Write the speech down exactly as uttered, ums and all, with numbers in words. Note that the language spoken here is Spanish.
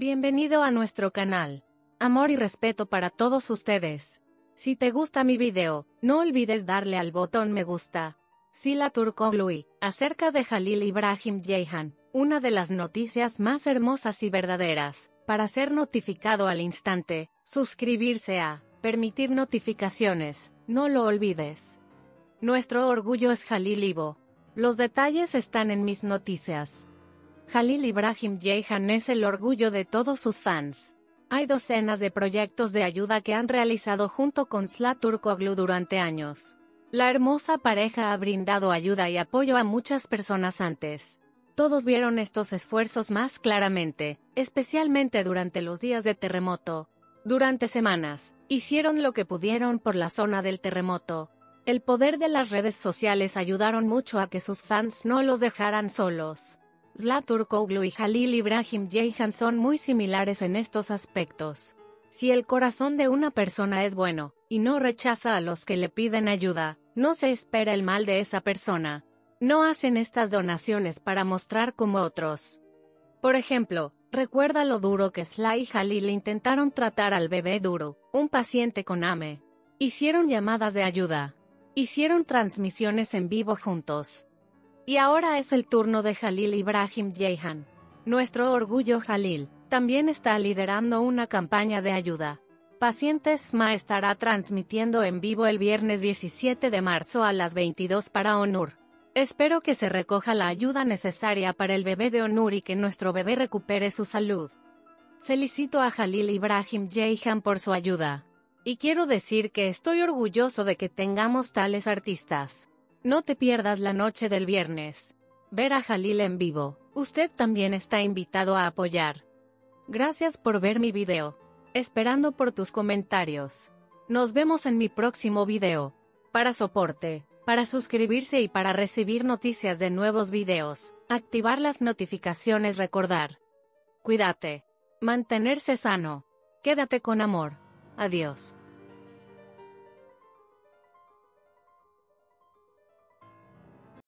Bienvenido a nuestro canal. Amor y respeto para todos ustedes. Si te gusta mi video, no olvides darle al botón me gusta. Sıla Türkoğlu, acerca de Halil İbrahim Ceyhan, una de las noticias más hermosas y verdaderas. Para ser notificado al instante, suscribirse a, permitir notificaciones, no lo olvides. Nuestro orgullo es Halil İbo. Los detalles están en mis noticias. Halil İbrahim Ceyhan es el orgullo de todos sus fans. Hay docenas de proyectos de ayuda que han realizado junto con Sıla Türkoğlu durante años. La hermosa pareja ha brindado ayuda y apoyo a muchas personas antes. Todos vieron estos esfuerzos más claramente, especialmente durante los días de terremoto. Durante semanas, hicieron lo que pudieron por la zona del terremoto. El poder de las redes sociales ayudaron mucho a que sus fans no los dejaran solos. Sıla Türkoğlu y Halil İbrahim Ceyhan son muy similares en estos aspectos. Si el corazón de una persona es bueno, y no rechaza a los que le piden ayuda, no se espera el mal de esa persona. No hacen estas donaciones para mostrar como otros. Por ejemplo, recuerda lo duro que Sıla y Halil intentaron tratar al bebé Duro, un paciente con A M E. Hicieron llamadas de ayuda. Hicieron transmisiones en vivo juntos. Y ahora es el turno de Halil İbrahim Ceyhan. Nuestro orgullo Halil también está liderando una campaña de ayuda. Pacientes S M A estará transmitiendo en vivo el viernes diecisiete de marzo a las veintidós para Onur. Espero que se recoja la ayuda necesaria para el bebé de Onur y que nuestro bebé recupere su salud. Felicito a Halil İbrahim Ceyhan por su ayuda. Y quiero decir que estoy orgulloso de que tengamos tales artistas. No te pierdas la noche del viernes. Ver a Halil en vivo. Usted también está invitado a apoyar. Gracias por ver mi video. Esperando por tus comentarios. Nos vemos en mi próximo video. Para soporte, para suscribirse y para recibir noticias de nuevos videos, activar las notificaciones, recordar. Cuídate. Mantenerse sano. Quédate con amor. Adiós.